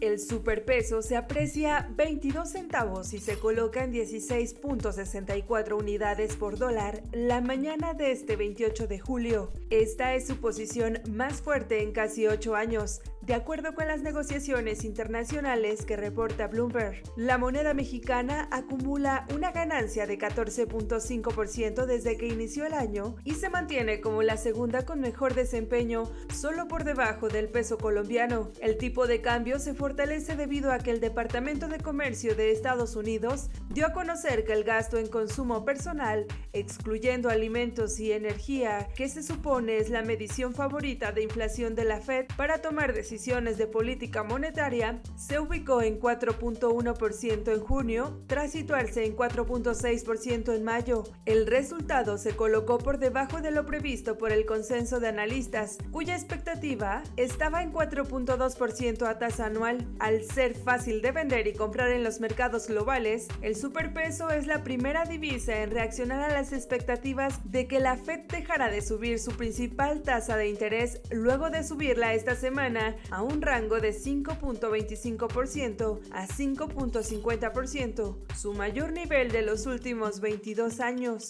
El superpeso se aprecia 22 centavos y se coloca en 16.64 unidades por dólar la mañana de este 28 de julio. Esta es su posición más fuerte en casi 8 años, de acuerdo con las negociaciones internacionales que reporta Bloomberg. La moneda mexicana acumula una ganancia de 14.5% desde que inició el año y se mantiene como la segunda con mejor desempeño, solo por debajo del peso colombiano. El tipo de cambio se fortalece debido a que el Departamento de Comercio de Estados Unidos dio a conocer que el gasto en consumo personal, excluyendo alimentos y energía, que se supone es la medición favorita de inflación de la Fed para tomar decisiones de política monetaria, se ubicó en 4.1% en junio, tras situarse en 4.6% en mayo. El resultado se colocó por debajo de lo previsto por el consenso de analistas, cuya expectativa estaba en 4.2% a tasa anual. Al ser fácil de vender y comprar en los mercados globales, el superpeso es la primera divisa en reaccionar a las expectativas de que la Fed dejará de subir su principal tasa de interés luego de subirla esta semana a un rango de 5.25% a 5.50%, su mayor nivel de los últimos 22 años.